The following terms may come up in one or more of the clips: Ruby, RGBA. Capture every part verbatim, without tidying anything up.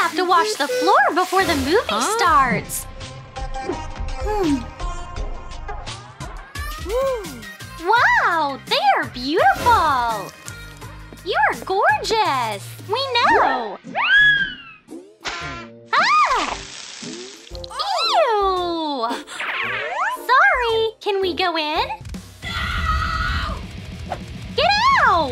have to wash the floor before the movie huh? starts. Hmm. Wow, they are beautiful! You're gorgeous! We know! Ah! Ew! Sorry, can we go in? Get out!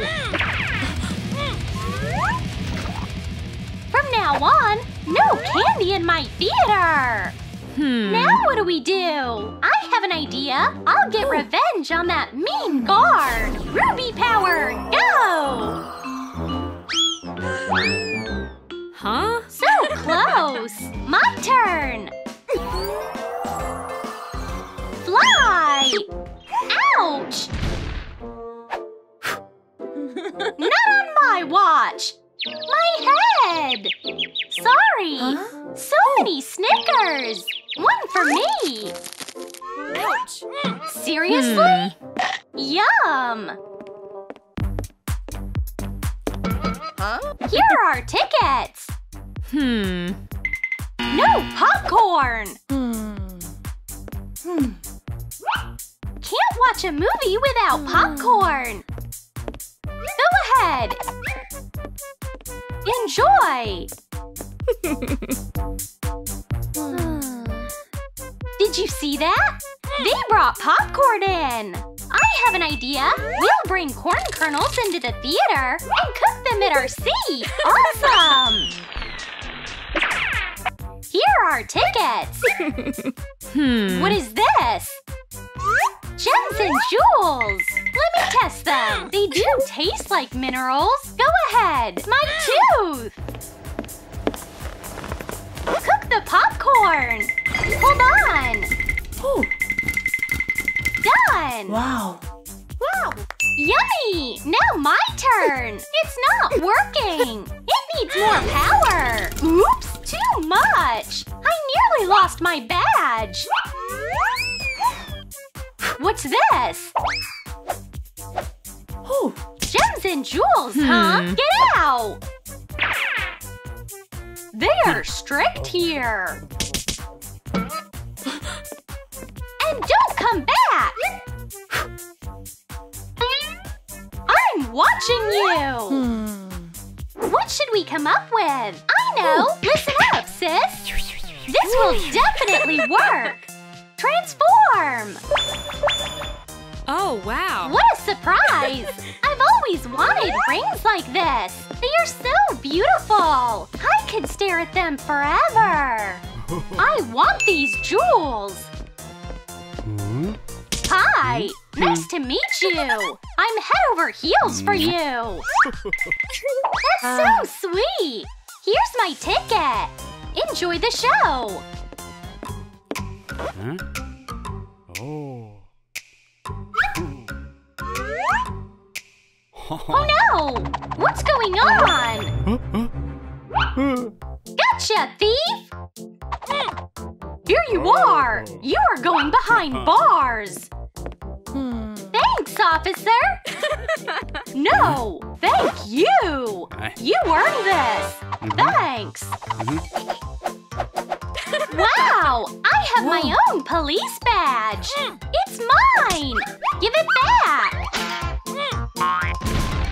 From now on, no candy in my theater! Hmm. Now what do we do? I have an idea. I'll get revenge on that mean guard. Ruby power, go! Huh? So close. My turn. Fly! Ouch! Not on my watch. My head! Sorry! Huh? So many Snickers! One for me! Ouch! Seriously? Hmm. Yum! Huh? Here are our tickets! Hmm. No popcorn! Hmm. Hmm. Can't watch a movie without popcorn! Go ahead! Enjoy! Did you see that? They brought popcorn in! I have an idea! We'll bring corn kernels into the theater and cook them at our seat! Awesome! Here are tickets! Hmm. What is this? Gems and jewels! Let me test them! They do taste like minerals! Go ahead! My tooth! Cook the popcorn! Hold on! Ooh. Done! Wow! Wow! Yummy! Now my turn! It's not working! It needs more power! Oops! Too much! I nearly lost my badge! What's this? Ooh. Gems and jewels, hmm. huh? Get out! They are strict here. And don't come back! I'm watching you! Hmm. What should we come up with? I know! Ooh. Listen up, sis! This will definitely work! Transform! Oh, wow! What a surprise! I've always wanted rings like this! They are so beautiful! I could stare at them forever! I want these jewels! Hi! Nice to meet you! I'm head over heels for you! That's so sweet! Here's my ticket! Enjoy the show! Huh? Oh. Oh no! What's going on? Gotcha, thief! Here you are! You are going behind bars! Thanks, officer! No! Thank you! You earned this! Thanks! Wow! I have Whoa. my own police badge! It's mine! Give it back!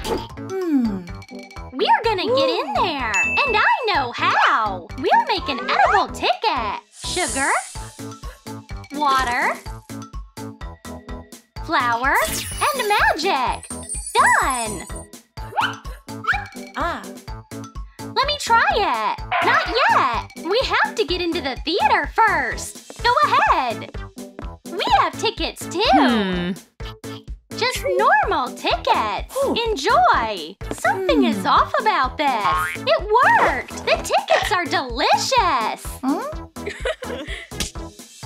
Hmm. We're gonna get in there! And I know how! We'll make an edible ticket! Sugar, water, flour, and magic! Done! Ah. Let me try it! Not yet! We have to get into the theater first! Go ahead! We have tickets too! Hmm. Just normal tickets! Ooh. Enjoy! Something hmm. is off about this! It worked! The tickets are delicious! Huh?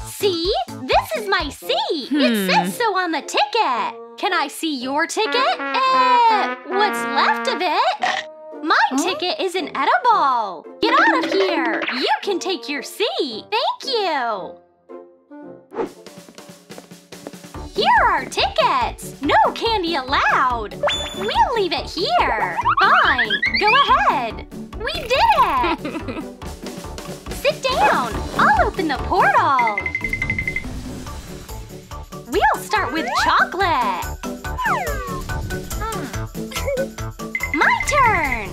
See? This is my seat! Hmm. It says so on the ticket! Can I see your ticket? Eh, what's left of it? My huh? ticket is inedible! Get out of here! You can take your seat! Thank you! Here are tickets! No candy allowed! We'll leave it here! Fine! Go ahead! We did it! down! I'll open the portal! We'll start with chocolate! My turn!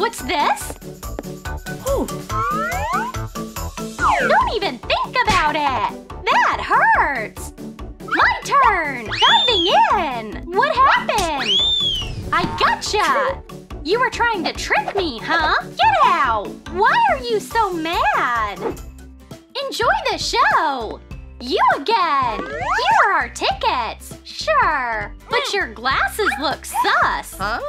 What's this? Don't even think about it! That hurts! My turn! Diving in! What happened? I gotcha! You were trying to trick me, huh? Get out! Why are you so mad? Enjoy the show! You again! Here are our tickets! Sure, but your glasses look sus! Huh?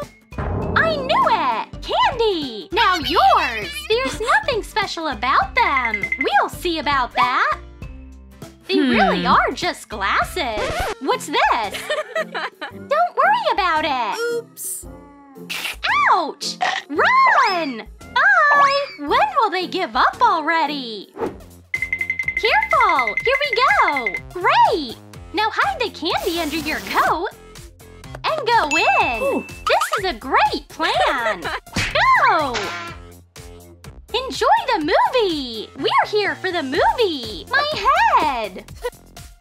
I knew it! Candy! Now yours! There's nothing special about them! We'll see about that! They hmm. really are just glasses! What's this? Don't worry about it! Oops! Ouch! Run! Bye! When will they give up already? Careful! Here we go! Great! Now hide the candy under your coat and go in! Ooh. This is a great plan! Go! Enjoy the movie! We're here for the movie! My head!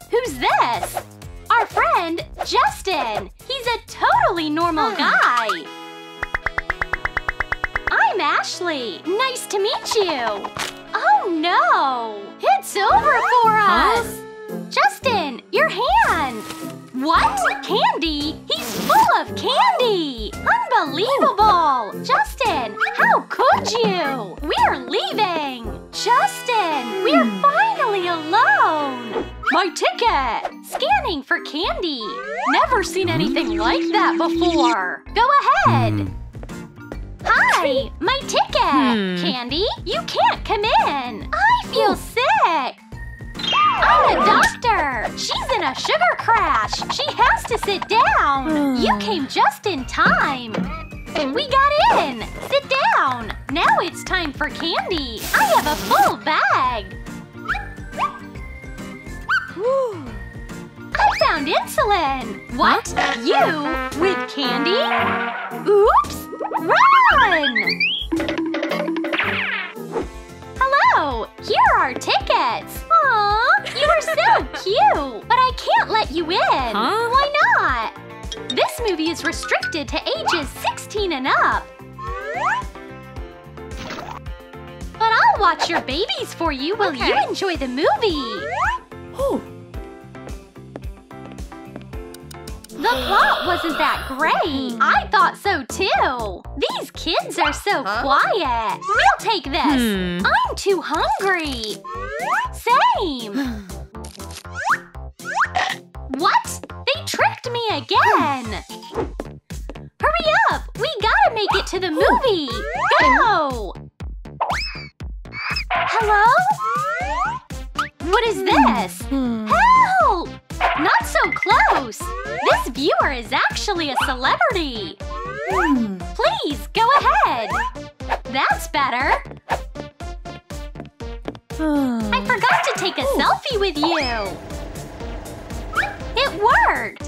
Who's this? Our friend, Justin! He's a totally normal guy! I'm Ashley! Nice to meet you! Oh no! It's over for us! Justin, your hand! What? Candy? He's full of candy! Unbelievable! Justin, how could you? We're leaving! Justin, we're finally alone! My ticket! Scanning for candy! Never seen anything like that before! Go ahead! Hi! My ticket! Candy, you can't come in! I feel sick! I'm the doctor! She's in a sugar crash! She has to sit down! You came just in time! We got in! Sit down! Now it's time for candy! I have a full bag! Woo. I found insulin! What? You? With candy? Oops! Run! Hello! Here are tickets! Aww! You are so cute! But I can't let you in! Huh? Why not? This movie is restricted to ages sixteen and up! But I'll watch your babies for you while okay. you enjoy the movie! Oh. The plot wasn't that great! I thought so too! These kids are so huh? quiet! We'll take this! Hmm. I'm too hungry! Same! What? They tricked me again! Hurry up! We gotta make it to the movie! Go! Hello? What is this? Help! Not so close! This viewer is actually a celebrity! Please, go ahead! That's better! I forgot to take a selfie with you! It worked!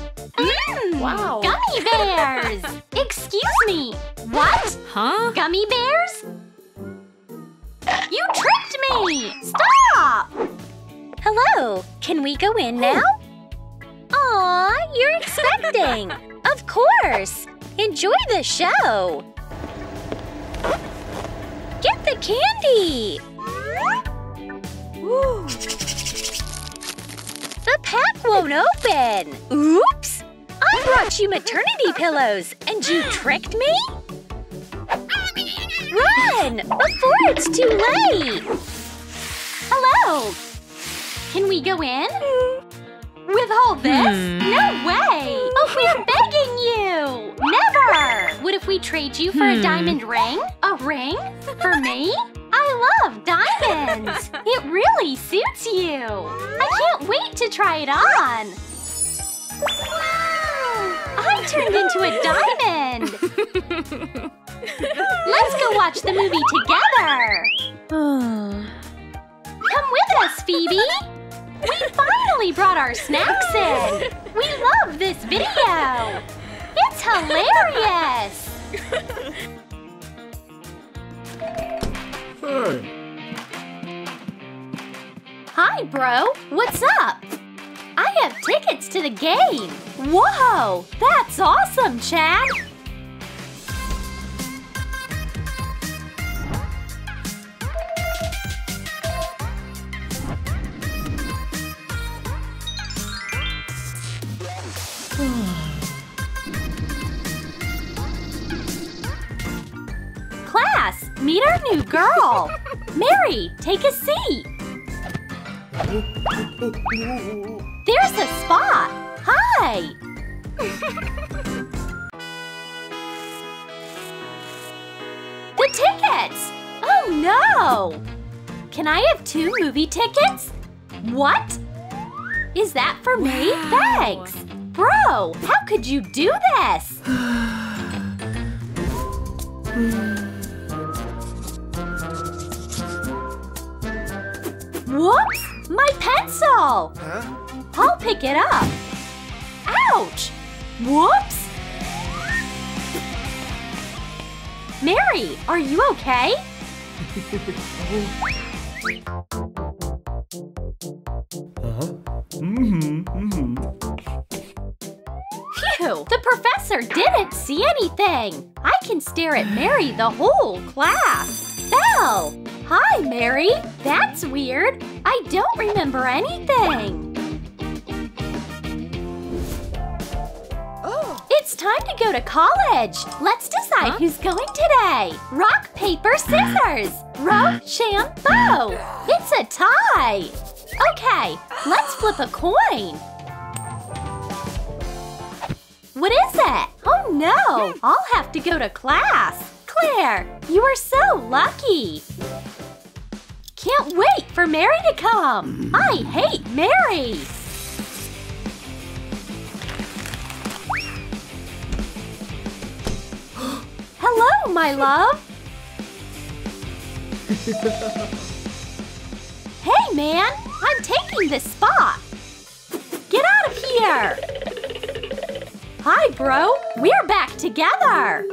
Mmm! Wow. Gummy bears! Excuse me! What? Huh? Gummy bears? You tricked me! Stop! Hello! Can we go in now? Aw, you're expecting! Of course! Enjoy the show! Get the candy! Ooh. The pack won't open! Oops! I brought you maternity pillows and you tricked me? Run! Before it's too late! Hello! Can we go in? With all this? No way! But we're begging you! Never! What if we trade you for a diamond ring? A ring? For me? I love diamonds! It really suits you! I can't wait to try it on! Wow! I turned into a diamond! Let's go watch the movie together! Come with us, Phoebe! We finally brought our snacks in! We love this video! It's hilarious! Hey. Hi, bro. What's up? I have tickets to the game. Whoa! That's awesome, Chad! Class, meet our new girl. Mary, take a seat. There's a spot. Hi. The tickets. Oh no. Can I have two movie tickets? What? Is that for me? Wow. Thanks. Bro, how could you do this? Whoops! My pencil! Huh? I'll pick it up. Ouch! Whoops! Mary, are you okay? Huh? Mm-hmm, mm-hmm. The professor didn't see anything! I can stare at Mary the whole class! Belle! Hi, Mary! That's weird! I don't remember anything! Oh. It's time to go to college! Let's decide huh? who's going today! Rock, paper, scissors! Rope, sham, bow! It's a tie! Okay, let's flip a coin! What is it? Oh no! I'll have to go to class! Claire, you are so lucky! Can't wait for Mary to come! I hate Mary! Hello, my love! Hey, man! I'm taking this spot! Get out of here! Hi, bro! We're back together!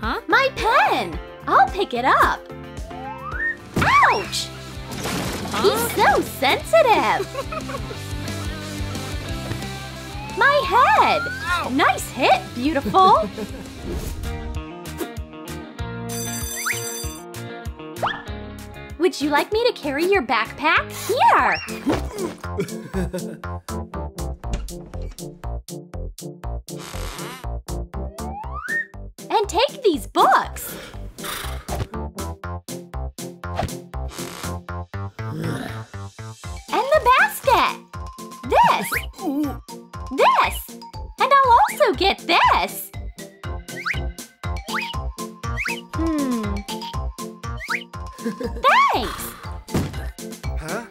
Huh? My pen! I'll pick it up! Ouch! Huh? He's so sensitive! My head! Ow. Nice hit, beautiful! Would you like me to carry your backpack? Here! And take these books! And the basket! This! This! And I'll also get this! Hmm. Thanks! Huh?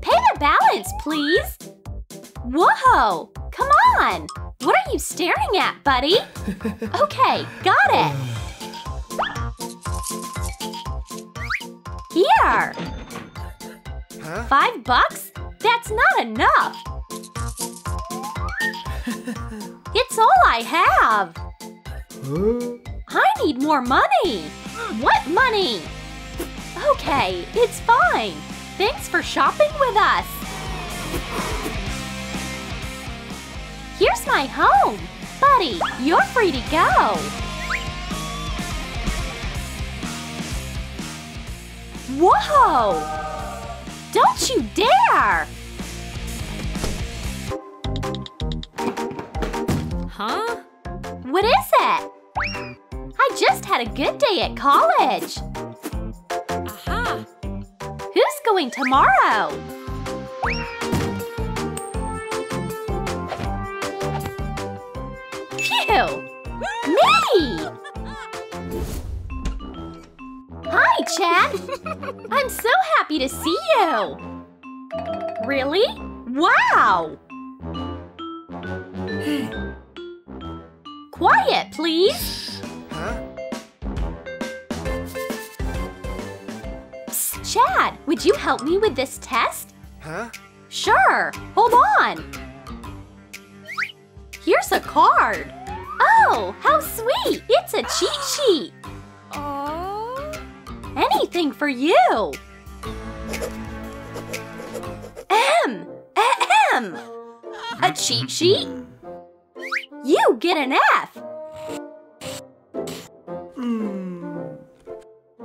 Pay the balance, please! Whoa! Come on! What are you staring at, buddy? Okay, got it! Here! Huh? Five bucks? That's not enough! It's all I have! Huh? I need more money! What money? Okay, it's fine! Thanks for shopping with us! Here's my home! Buddy, you're free to go! Whoa! Don't you dare! Huh? What is it? I just had a good day at college! Aha! Who's going tomorrow? Phew! Me! Hi, Chad! I'm so happy to see you! Really? Wow! Quiet, please! Huh? Psst, Chad, would you help me with this test? Huh? Sure, hold on! Here's a card! Oh, how sweet! It's a cheat sheet! Aww. Anything for you! Ahem! Ahem! A cheat sheet? You get an F! Mm.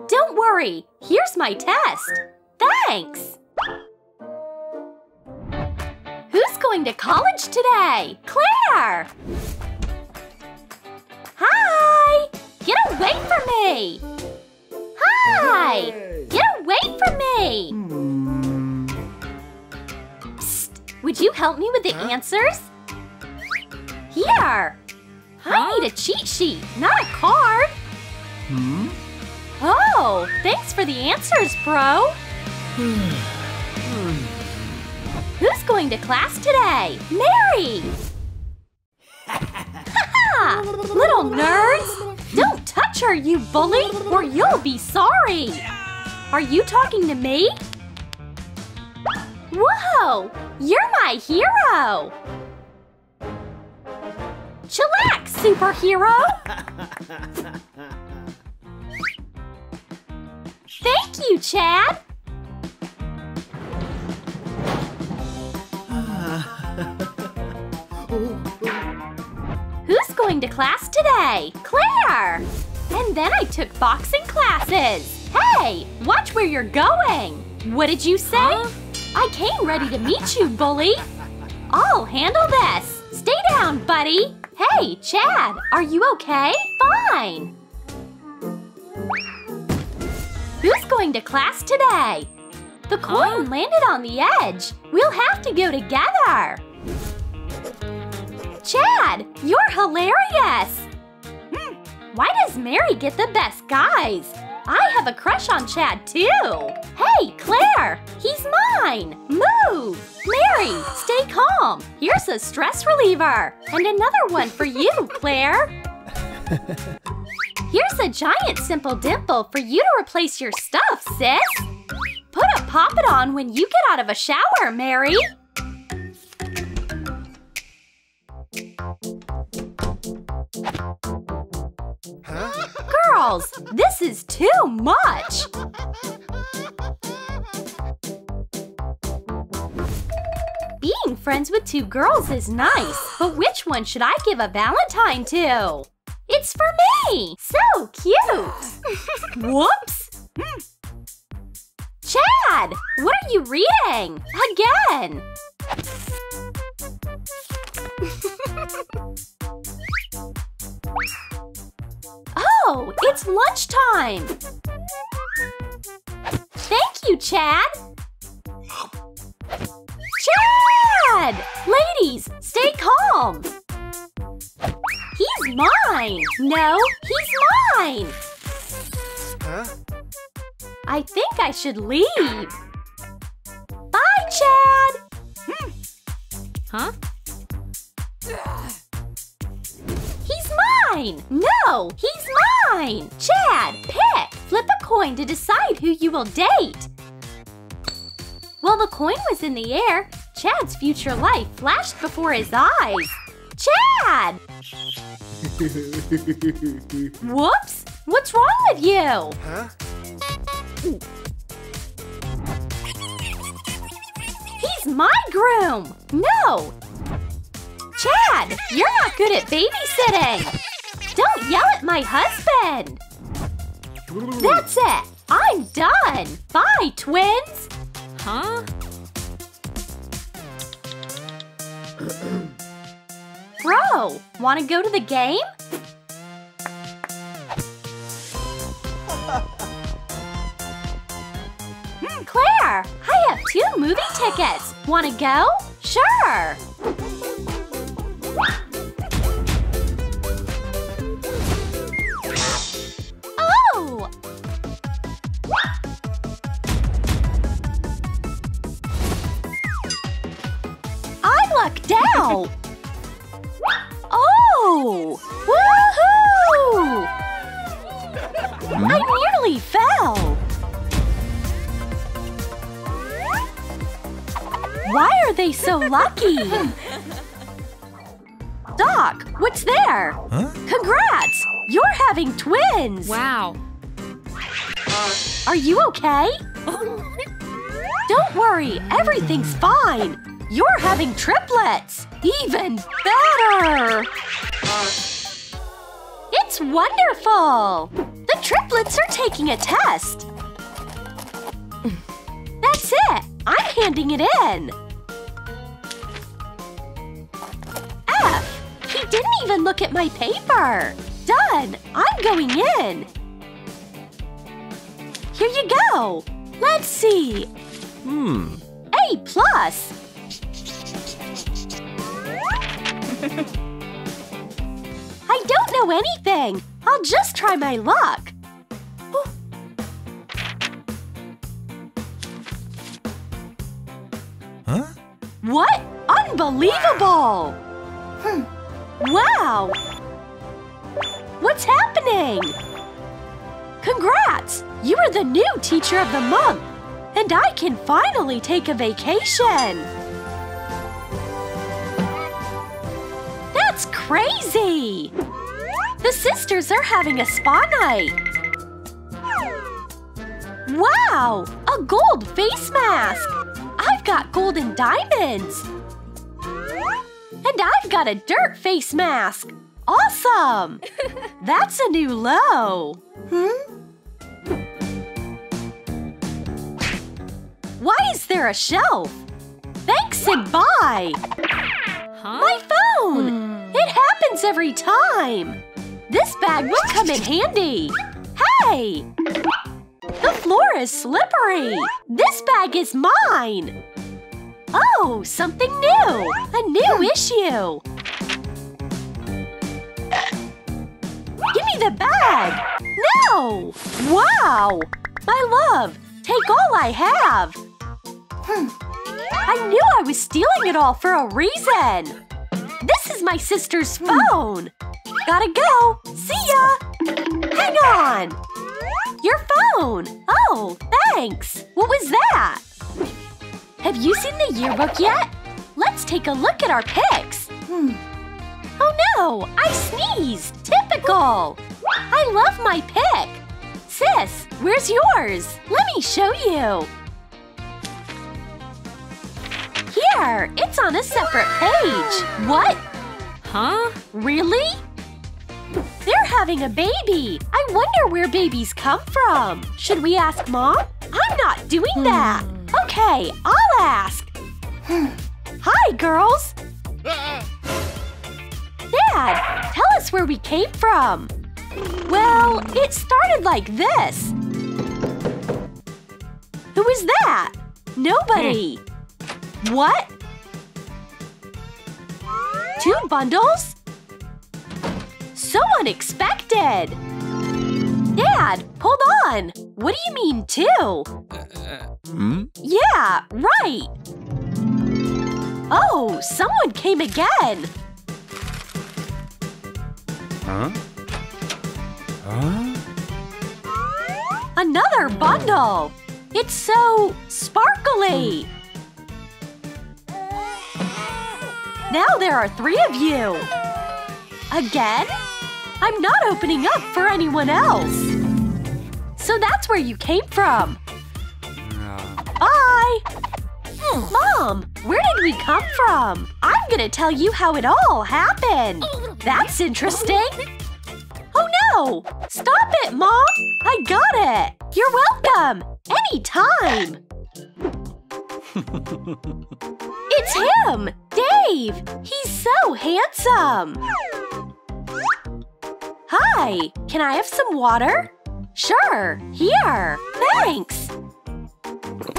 Don't worry, here's my test! Thanks! Who's going to college today? Claire! Hi! Get away from me! Hi! Get away from me! Psst! Would you help me with the answers? Here! Huh? I need a cheat sheet, not a card! Hmm? Oh, thanks for the answers, bro! Who's going to class today? Mary! Ha-ha! Little nerds! Don't touch her, you bully, or you'll be sorry! Are you talking to me? Whoa! You're my hero! Chillax, superhero! Thank you, Chad! Who's going to class today? Claire! And then I took boxing classes! Hey! Watch where you're going! What did you say? Huh? I came ready to meet you, bully! I'll handle this! Stay down, buddy! Hey, Chad, are you okay? Fine! Who's going to class today? The coin landed on the edge! We'll have to go together! Chad, you're hilarious! Why does Mary get the best guys? I have a crush on Chad, too! Hey, Claire! He's mine! Move! Mary, stay calm! Here's a stress reliever! And another one for you, Claire! Here's a giant simple dimple for you to replace your stuff, sis! Put a poppet on when you get out of a shower, Mary! Huh? Girls, this is too much! Being friends with two girls is nice, but which one should I give a Valentine to? It's for me! So cute! Whoops! Chad! What are you reading? Again! Oh, it's lunchtime! Thank you, Chad! Chad! Ladies, stay calm! He's mine! No, he's mine! Huh? I think I should leave! Bye, Chad! Hmm. Huh? He's mine! No, he's mine! Chad, pick! Flip a coin to decide who you will date! While the coin was in the air, Chad's future life flashed before his eyes! Chad! Whoops! What's wrong with you? Huh? He's my groom! No! Chad, you're not good at babysitting! Don't yell at my husband! That's it! I'm done! Bye, twins! Huh? Bro, wanna go to the game? Claire, I have two movie tickets. Wanna go? Sure! Oh! I lucked out! Oh! Whoa! Woohoo! I nearly fell! Why are they so lucky? Doc, what's there? Huh? Congrats! You're having twins! Wow. Are you okay? Don't worry, everything's fine. You're having triplets! Even better! It's wonderful! The triplets are taking a test. That's it! I'm handing it in. F! He didn't even look at my paper. Done! I'm going in. Here you go. Let's see. Hmm. A plus. I don't know anything. I'll just try my luck. Huh? What? Unbelievable! Hmm. Wow! What's happening? Congrats! You are the new teacher of the month! And I can finally take a vacation! That's crazy! The sisters are having a spa night! Wow! A gold face mask! I've got golden diamonds! And I've got a dirt face mask! Awesome! That's a new low! Hmm? Why is there a shelf? Thanks and bye! Huh? My phone! Hmm. It happens every time! This bag will come in handy! Hey! The floor is slippery! This bag is mine! Oh, something new! A new issue! Give me the bag! No! Wow! My love, take all I have! Hmm. I knew I was stealing it all for a reason! This is my sister's phone! Gotta go! See ya! Hang on! Your phone! Oh, thanks! What was that? Have you seen the yearbook yet? Let's take a look at our pics! Hmm. Oh no! I sneezed! Typical! I love my pic! Sis, where's yours? Let me show you! Here! It's on a separate page! What? Huh? Really? They're having a baby! I wonder where babies come from! Should we ask Mom? I'm not doing that! Okay, I'll ask! Hi, girls! Dad, tell us where we came from! Well, it started like this! Who is that? Nobody! What? Two bundles? So unexpected! Dad, hold on! What do you mean, two? Uh, hmm? Yeah, right! Oh, someone came again! Huh? Huh? Another bundle! It's so sparkly! Now there are three of you! Again? I'm not opening up for anyone else! So that's where you came from! Bye! Mom, where did we come from? I'm gonna tell you how it all happened! That's interesting! Oh no! Stop it, Mom! I got it! You're welcome! Anytime! It's him! Dave! He's so handsome! Hi! Can I have some water? Sure! Here! Thanks!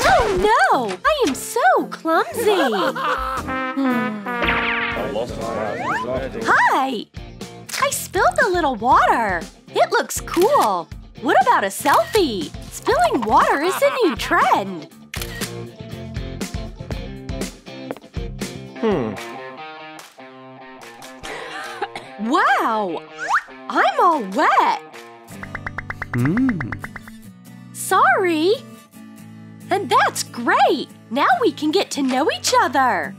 Oh no! I am so clumsy! Hmm. Hi! I spilled a little water! It looks cool! What about a selfie? Spilling water is a new trend! Hmm. Whoa! Wow! I'm all wet! Hmm. Sorry! And that's great! Now we can get to know each other!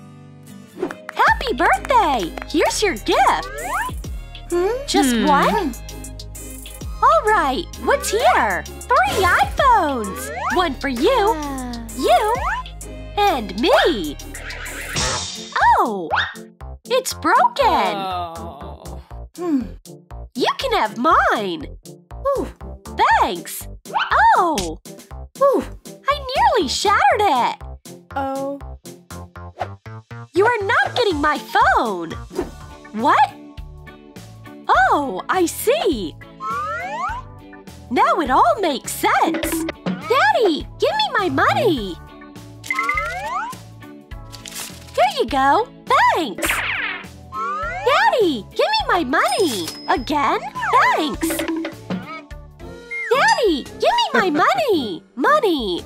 Happy birthday! Here's your gift! Hmm? Just hmm. one? Alright, what's here? Three iPhones! One for you, you, and me! Oh! It's broken! Oh. Hmm. You can have mine! Ooh, thanks! Oh! Ooh, I nearly shattered it! Oh. You are not getting my phone! What? Oh, I see! Now it all makes sense! Daddy, give me my money! Here you go! Thanks! Daddy, give me my money! Again? Thanks! Daddy, give me my money! Money!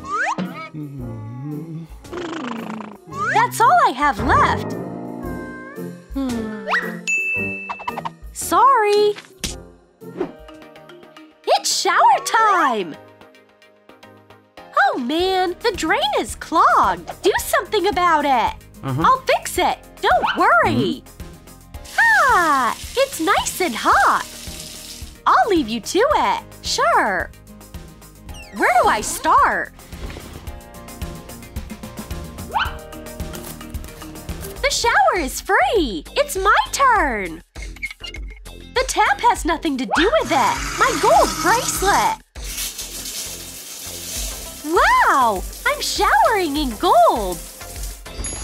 That's all I have left! Sorry! It's shower time! Oh man, the drain is clogged! Do something about it! Uh-huh. I'll fix it! Don't worry! Mm-hmm. Ah! It's nice and hot! I'll leave you to it! Sure! Where do I start? The shower is free! It's my turn! The tap has nothing to do with it! My gold bracelet! Wow! I'm showering in gold!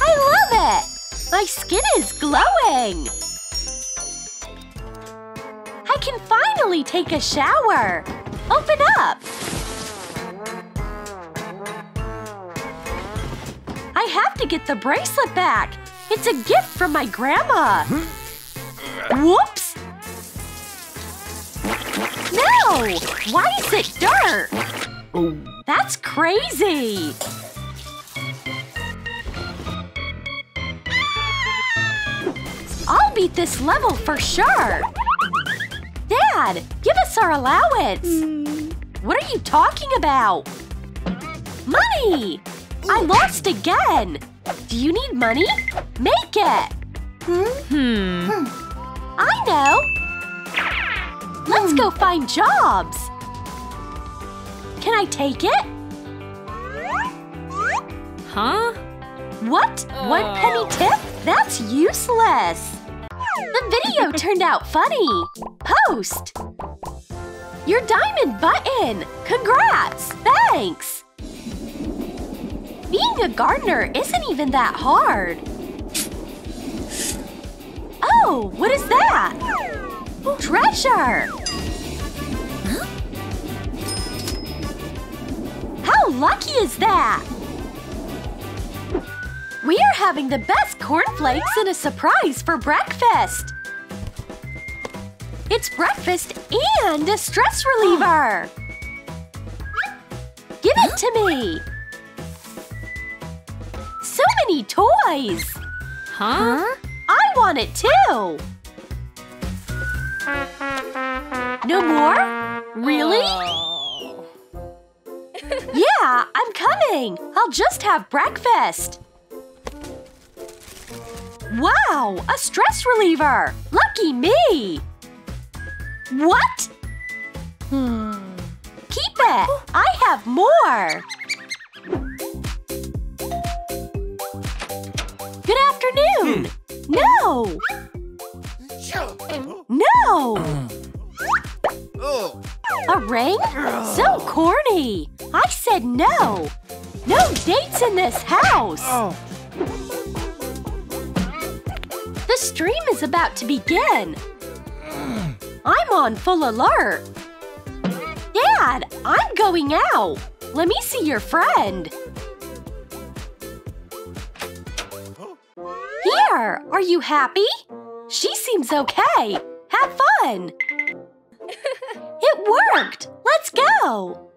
I love it! My skin is glowing! I can finally take a shower! Open up! I have to get the bracelet back! It's a gift from my grandma! Whoops! No! Why is it dirt? Oh. That's crazy! I'll beat this level for sure! Dad, give us our allowance! Mm. What are you talking about? Money! I lost again! Do you need money? Make it! Hmm. Hmm. I know! Let's go find jobs! Can I take it? Huh? What? Oh. One penny tip? That's useless! The video turned out funny! Post! Your diamond button! Congrats! Thanks! Being a gardener isn't even that hard! Oh, what is that? Treasure! Huh? How lucky is that? We are having the best cornflakes and a surprise for breakfast! It's breakfast and a stress reliever! Give it to me! So many toys! Huh? I want it too! No more? Really? Oh. Yeah, I'm coming! I'll just have breakfast! Wow! A stress reliever! Lucky me! What? Hmm. Keep it! I have more! Good afternoon! Hmm. No! No! A ring? So corny! I said no! No dates in this house! The stream is about to begin! I'm on full alert! Dad, I'm going out! Let me see your friend! Here! Are you happy? She seems okay! Have fun! It worked! Let's go!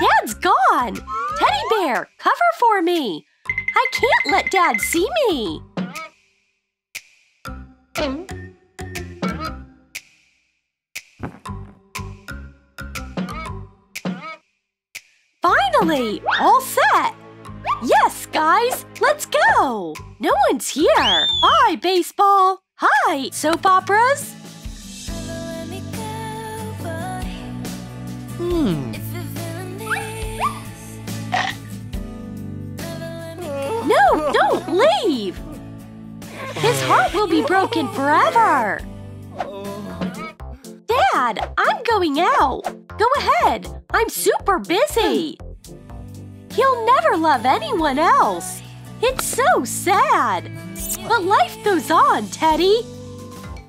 Dad's gone! Teddy bear, cover for me! I can't let Dad see me! Finally! All set! Yes, guys! Let's go! No one's here! Hi, baseball! Hi, soap operas! Hmm. No, don't leave! His heart will be broken forever! Dad, I'm going out! Go ahead! I'm super busy! He'll never love anyone else! It's so sad! But life goes on, Teddy!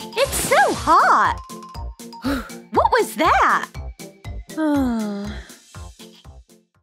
It's so hot! What was that?